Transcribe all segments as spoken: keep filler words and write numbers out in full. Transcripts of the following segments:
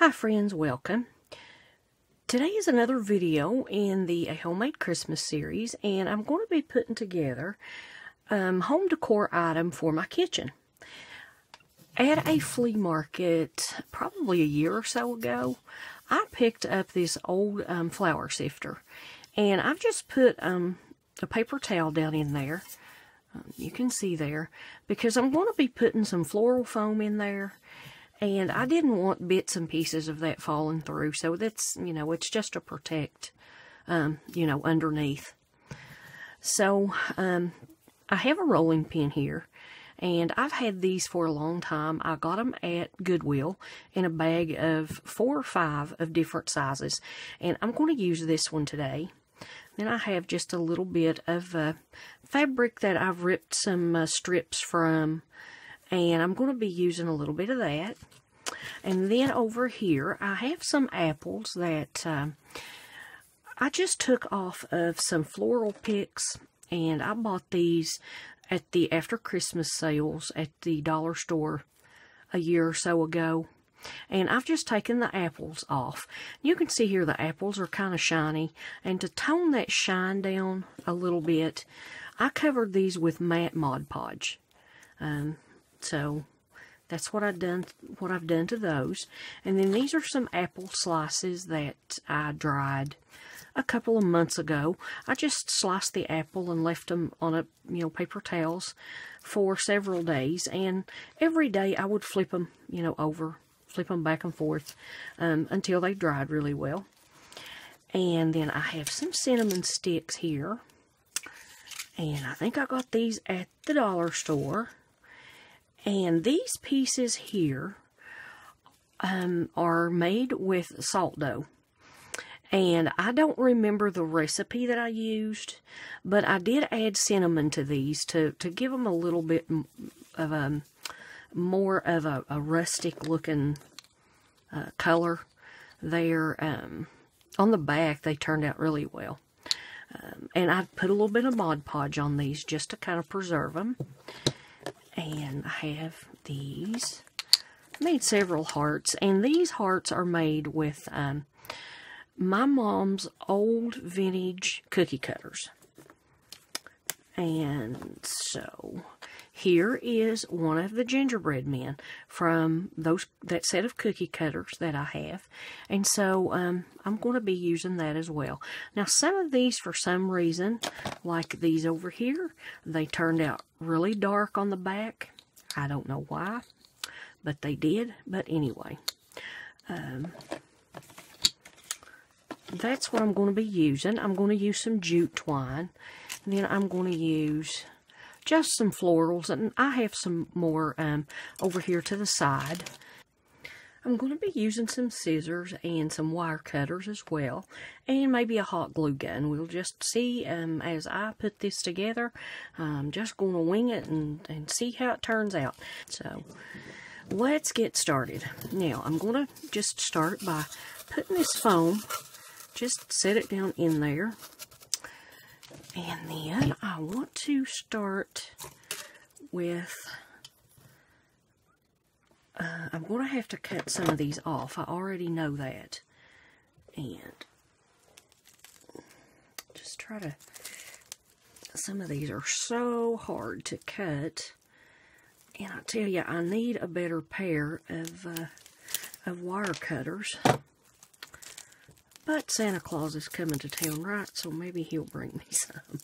Hi friends, welcome. Today is another video in the A Homemade Christmas series, and I'm going to be putting together um, home decor item for my kitchen. At a flea market probably a year or so ago, I picked up this old um, flour sifter, and I've just put um, a paper towel down in there. Um, you can see there, because I'm going to be putting some floral foam in there. And I didn't want bits and pieces of that falling through, so that's, you know, it's just to protect, um, you know, underneath. So, um, I have a rolling pin here, and I've had these for a long time. I got them at Goodwill in a bag of four or five of different sizes, and I'm going to use this one today. Then I have just a little bit of uh, fabric that I've ripped some uh, strips from, and I'm going to be using a little bit of that. And then over here, I have some apples that um, I just took off of some floral picks. And I bought these at the After Christmas sales at the dollar store a year or so ago. And I've just taken the apples off. You can see here the apples are kind of shiny. And to tone that shine down a little bit, I covered these with matte Mod Podge. Um... So that's what I've done what I've done to those. And then these are some apple slices that I dried a couple of months ago. I just sliced the apple and left them on a you know paper towels for several days, and every day I would flip them you know over, flip them back and forth um, until they dried really well. And then I have some cinnamon sticks here, and I think I got these at the dollar store. And these pieces here um, are made with salt dough. And I don't remember the recipe that I used, but I did add cinnamon to these to, to give them a little bit of a, more of a, a rustic looking uh, color there. Um, on the back, they turned out really well. Um, and I put a little bit of Mod Podge on these just to kind of preserve them. And I have these. I made several hearts, and these hearts are made with um, my mom's old vintage cookie cutters. And so here is one of the gingerbread men from those that set of cookie cutters that I have. And so um, I'm going to be using that as well. Now, some of these, for some reason, like these over here, they turned out really dark on the back. I don't know why, but they did. But anyway, um, that's what I'm going to be using. I'm going to use some jute twine. And then I'm going to use just some florals, and I have some more um, over here to the side. I'm going to be using some scissors and some wire cutters as well, and maybe a hot glue gun. We'll just see um, as I put this together. I'm just going to wing it and, and see how it turns out. So let's get started. Now I'm going to just start by putting this foam, just set it down in there. And then I want to start with, uh, I'm going to have to cut some of these off. I already know that. And just try to, some of these are so hard to cut. And I tell you, I need a better pair of, uh, of wire cutters. But Santa Claus is coming to town, right? So maybe he'll bring me some.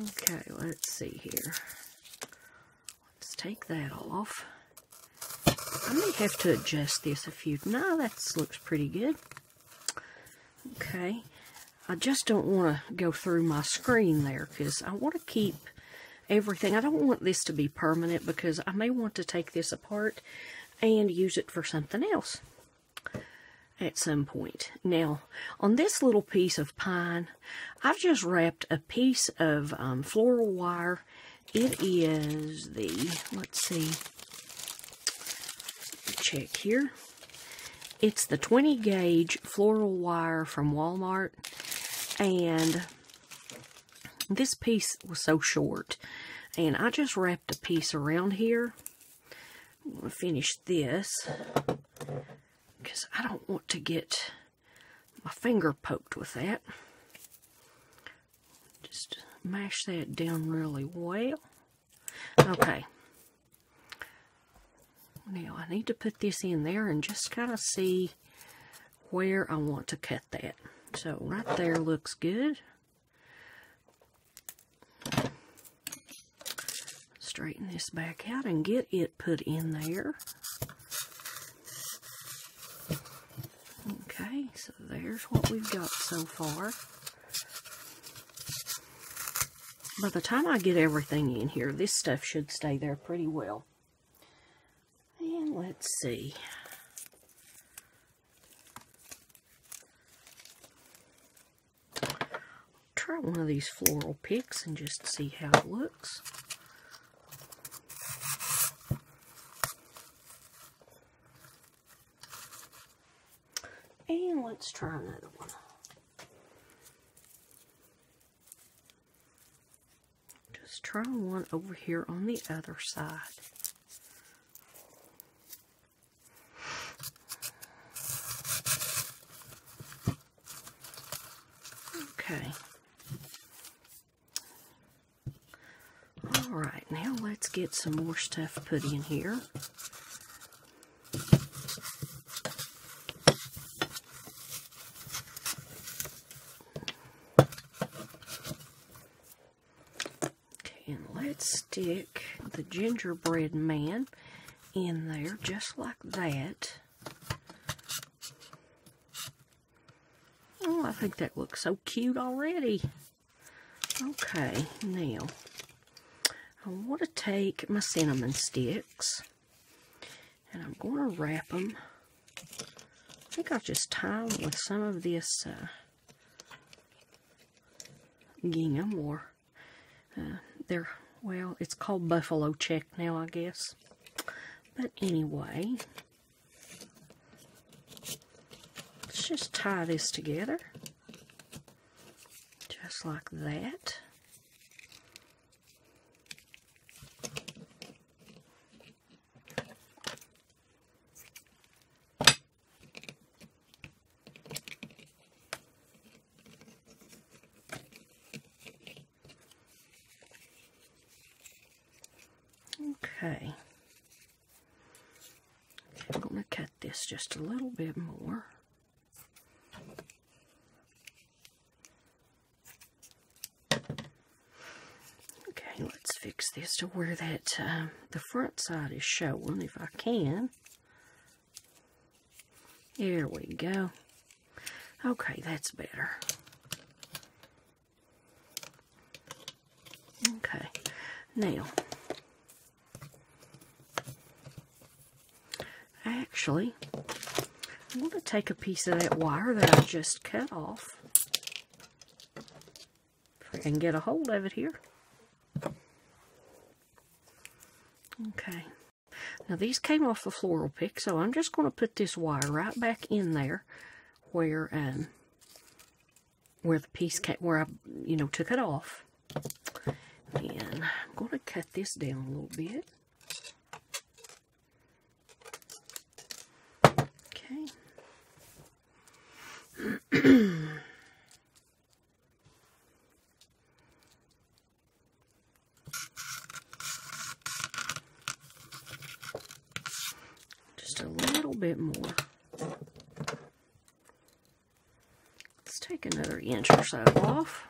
Okay, let's see here. Let's take that off. I may have to adjust this a few. No, that looks pretty good. Okay. I just don't want to go through my screen there because I want to keep everything. I don't want this to be permanent because I may want to take this apart and use it for something else at some point. Now, on this little piece of pine, I've just wrapped a piece of um, floral wire. It is the, let's see, check here. It's the twenty gauge floral wire from Walmart, and this piece was so short, and I just wrapped a piece around here. I'm going to finish this because I don't want to get my finger poked with that. Just mash that down really well. Okay. Now I need to put this in there and just kind of see where I want to cut that. So right there looks good. Straighten this back out and get it put in there. Okay, so there's what we've got so far. By the time I get everything in here, this stuff should stay there pretty well. And let's see. Try one of these floral picks and just see how it looks. And let's try another one. Just try one over here on the other side. Okay. Alright, now let's get some more stuff put in here. Stick the gingerbread man in there just like that. Oh, I think that looks so cute already. Okay, now I want to take my cinnamon sticks and I'm going to wrap them. I think I'll just tie them with some of this uh, gingham or uh, they're Well, it's called buffalo check now, I guess. But anyway, let's just tie this together. Just like that. Okay, I'm going to cut this just a little bit more. Okay, let's fix this to where that uh, the front side is showing, if I can. There we go. Okay, that's better. Okay, now. Actually, I'm going to take a piece of that wire that I just cut off. If I can get a hold of it here. Okay. Now these came off the floral pick, so I'm just going to put this wire right back in there where um where the piece came, where I you know took it off. And I'm going to cut this down a little bit. Just a little bit more. Let's take another inch or so off.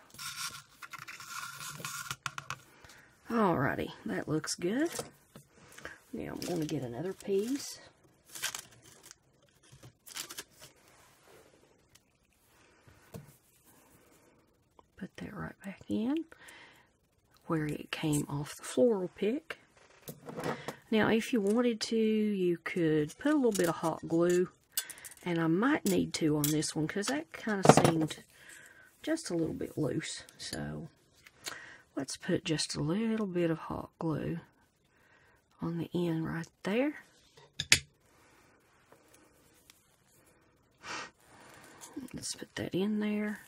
Alrighty, that looks good. Now I'm going to get another piece. Put that right back in where it came off the floral pick. Now if you wanted to, you could put a little bit of hot glue, and I might need to on this one because that kind of seemed just a little bit loose. So let's put just a little bit of hot glue on the end right there. Let's put that in there.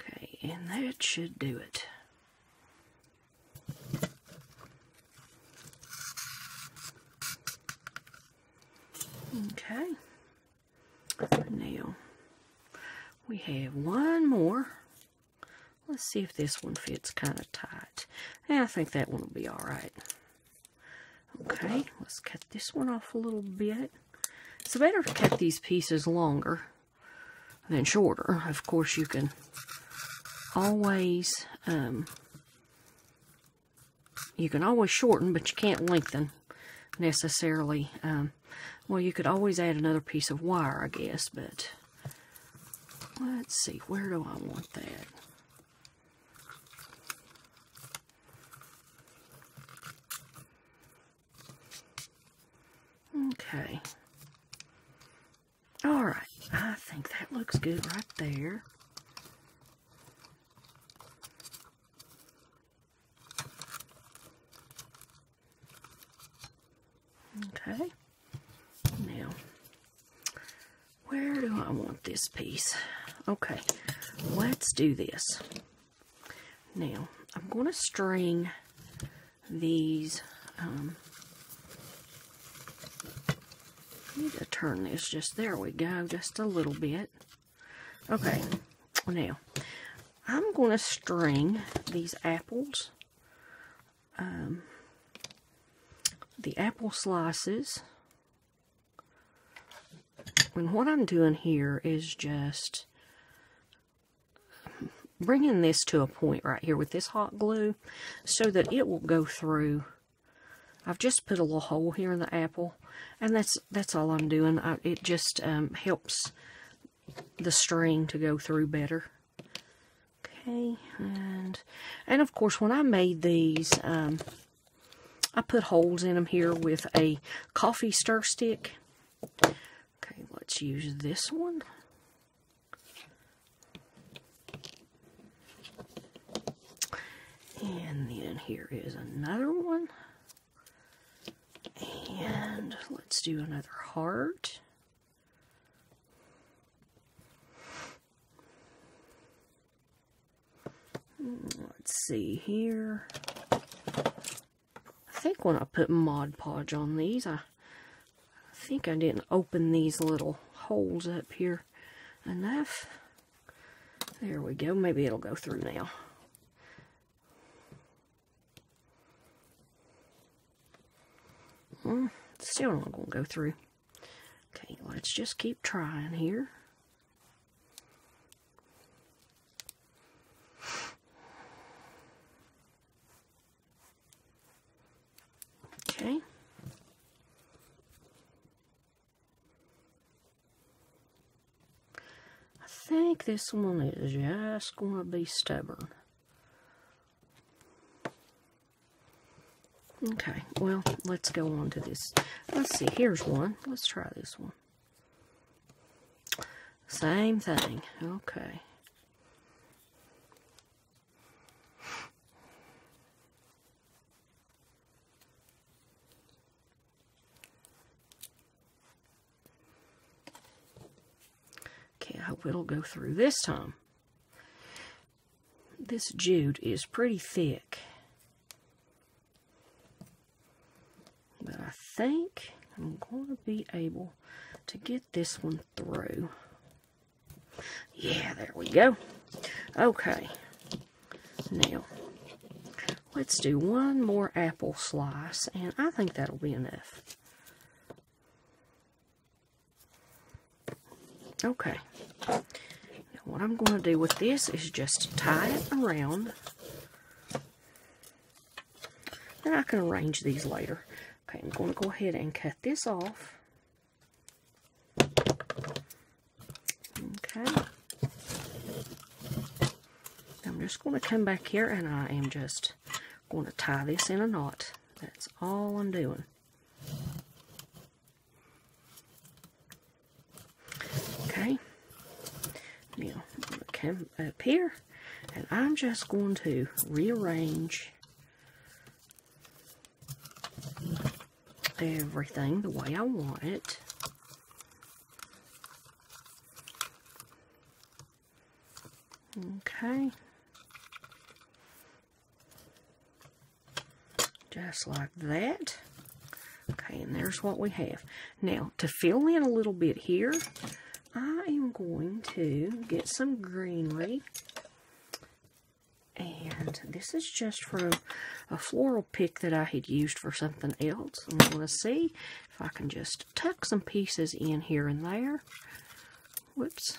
Okay, and that should do it. Okay, Now, we have one more. Let's see if this one fits kind of tight. Yeah, I think that one will be all right. Okay, let's cut this one off a little bit. It's better to cut these pieces longer than shorter. Of course, you can always um, you can always shorten, but you can't lengthen necessarily. Um, well, you could always add another piece of wire, I guess, but let's see, where do I want that? Okay. All right, I think that looks good right there. Okay. Now, where do I want this piece? Okay, let's do this. Now, I'm going to string these. Um, I need to turn this just, there we go, just a little bit. Okay, now, I'm going to string these apples, um, the apple slices. And what I'm doing here is just bringing this to a point right here with this hot glue so that it will go through. I've just put a little hole here in the apple, and that's that's all I'm doing. I, it just um, helps the string to go through better. Okay, and and of course when I made these, um, I put holes in them here with a coffee stir stick. Okay, let's use this one. And then here is another one. And let's do another heart. Let's see here. I think when I put Mod Podge on these, I, I think I didn't open these little holes up here enough. There we go. Maybe it'll go through now. Still not going to go through. Okay, let's just keep trying here. Okay. I think this one is just going to be stubborn. Okay, well, let's go on to this. Let's see, here's one. Let's try this one. Same thing. Okay. Okay, I hope it'll go through this time. This jute is pretty thick. But I think I'm going to be able to get this one through. Yeah, there we go. Okay. Now, let's do one more apple slice, and I think that'll be enough. Okay. Now, what I'm going to do with this is just tie it around. And I can arrange these later. Okay, I'm going to go ahead and cut this off. Okay. I'm just going to come back here and I am just going to tie this in a knot. That's all I'm doing. Okay. Now, I'm going to come up here and I'm just going to rearrange everything the way I want it. Okay. Just like that. Okay, and there's what we have. Now, to fill in a little bit here, am going to get some greenery, and this is just from a floral pick that I had used for something else. I'm going to see if I can just tuck some pieces in here and there. Whoops.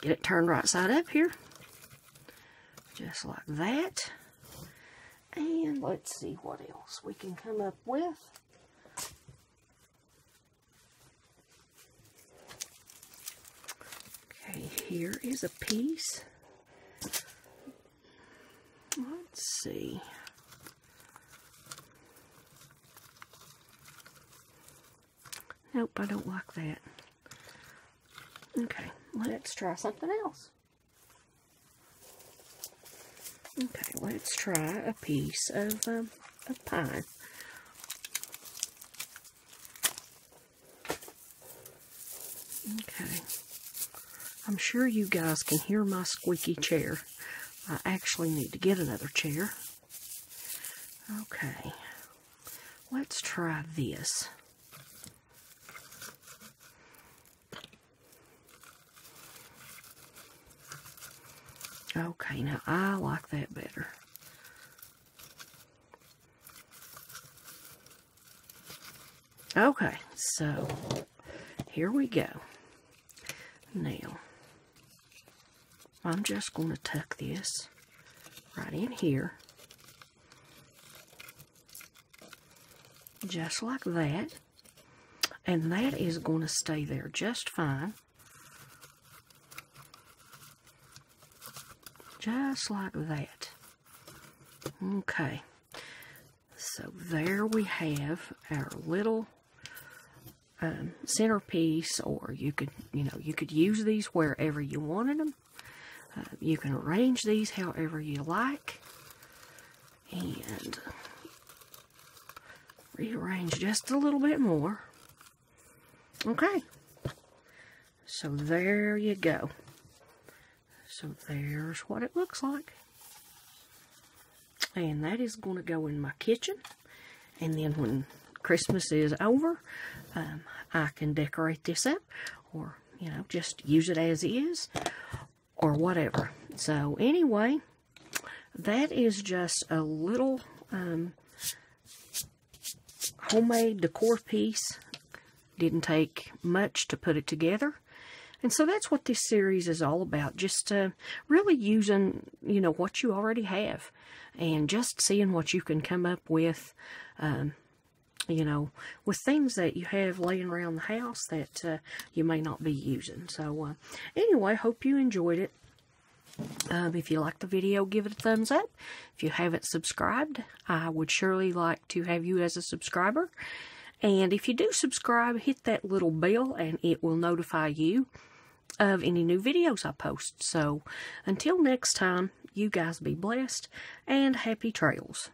Get it turned right side up here. Just like that. And let's see what else we can come up with. Okay, here is a piece. Let's see. Nope, I don't like that. Okay, let's try something else. Okay, let's try a piece of um, a pine. Okay. I'm sure you guys can hear my squeaky chair. I actually need to get another chair. Okay. Let's try this. Okay, now I like that better. Okay, so here we go. Now, I'm just going to tuck this right in here. Just like that. And that is going to stay there just fine. Just like that. Okay. So there we have our little um, centerpiece, or you could, you know, you could use these wherever you wanted them. Uh, you can arrange these however you like. And rearrange just a little bit more. Okay. So there you go. So there's what it looks like. And that is going to go in my kitchen. And then when Christmas is over, um, I can decorate this up. Or, you know, just use it as is. Or whatever. So anyway, that is just a little um, homemade decor piece. Didn't take much to put it together. And so that's what this series is all about, just uh, really using, you know, what you already have and just seeing what you can come up with, um, you know, with things that you have laying around the house that uh, you may not be using. So uh, anyway, hope you enjoyed it. Um, if you liked the video, give it a thumbs up. If you haven't subscribed, I would surely like to have you as a subscriber. And if you do subscribe, hit that little bell and it will notify you of any new videos I post. So until next time, you guys be blessed and happy trails.